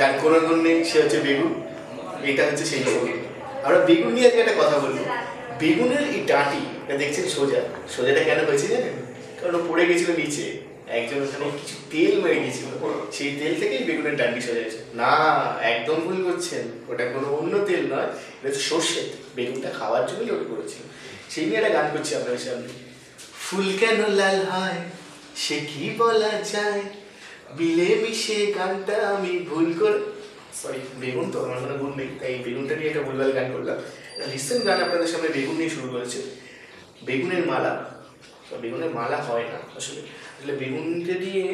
Jan Konan-Gun ने Shihachya Bigu এটা হচ্ছে সেই ছবি। আমরা বেগুন নিয়ে আজকে একটা কথা বলবো। বেগুনের এই ডাঁটি এটা দেখছেন সোজা, সোজাটা কেন হয়েছে জানেন? কারণ ও পড়ে গেছিল নিচে, একজন ওখানে কিছু তেল মেরে গেছিল, সেই তেল থেকেই বেগুনের ডাঁটি সোজা হয়েছে। না, একদম ভুল করছেন, ওটা কোনো অন্য তেল নয়, এটা হচ্ছে সর্ষের তেল। বেগুনটা খাওয়ার জন্যই ওটা করেছিল। সেই নিয়ে একটা গান করছি আপনাদের সামনে। ফুল কেন লাল হয় সে কি বলা যায়, মিলেমিশে গানটা আমি ভুল করে, সরি বেগুন তো আমার কোনো গুণ নেই, তাই বেগুনটা নিয়ে একটা ভুলভাল গান করলাম। রিসেন্ট গান আপনাদের সামনে বেগুন নিয়ে শুরু করেছে। বেগুনের মালা, বেগুনের মালা হয় না আসলে, আসলে বেগুনকে দিয়ে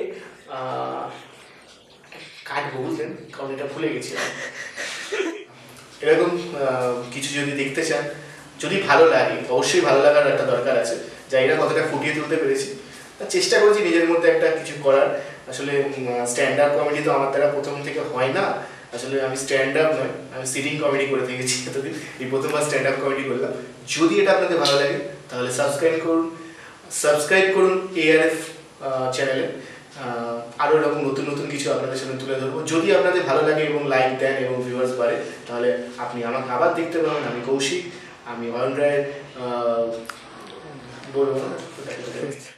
কাটবো বুঝলেন, কারণ এটা ভুলে গেছি। এরকম কিছু যদি দেখতে চান, যদি ভালো লাগে, অবশ্যই ভালো লাগার একটা দরকার আছে, জায়গা কতটা ফুটিয়ে তুলতে পেরেছি। চেষ্টা করেছি নিজের মধ্যে একটা কিছু করার। আসলে স্ট্যান্ড আপ কমেডি তো আমার দ্বারা প্রথম থেকে হয় না, আসলে আমি স্ট্যান্ড আপ নয়, আমি সিটিং কমেডি করে থেকেছি এতদিন, এই প্রথমবার স্ট্যান্ড আপ কমেডি করলাম। যদি এটা আপনাদের ভালো লাগে তাহলে সাবস্ক্রাইব করুন ARF চ্যানেলে। আরও এরকম নতুন নতুন কিছু আপনাদের সামনে তুলে ধরবো। যদি আপনাদের ভালো লাগে এবং লাইক দেন এবং ভিউয়ার্স বাড়ে, তাহলে আপনি আমাকে আবার দেখতে পাবেন। আমি কৌশিক, আমি অয়ন রায়ের বলবো না।